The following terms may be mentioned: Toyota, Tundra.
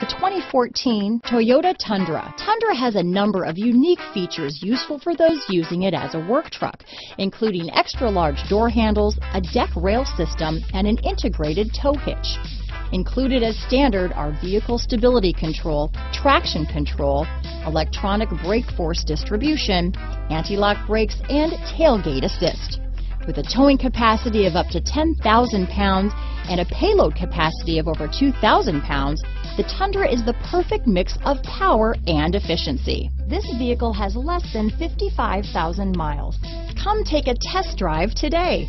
The 2014 Toyota Tundra. Tundra has a number of unique features useful for those using it as a work truck, including extra-large door handles, a deck rail system, and an integrated tow hitch. Included as standard are vehicle stability control, traction control, electronic brake force distribution, anti-lock brakes, and tailgate assist. With a towing capacity of up to 10,000 pounds and a payload capacity of over 2,000 pounds, the Tundra is the perfect mix of power and efficiency. This vehicle has less than 55,000 miles. Come take a test drive today.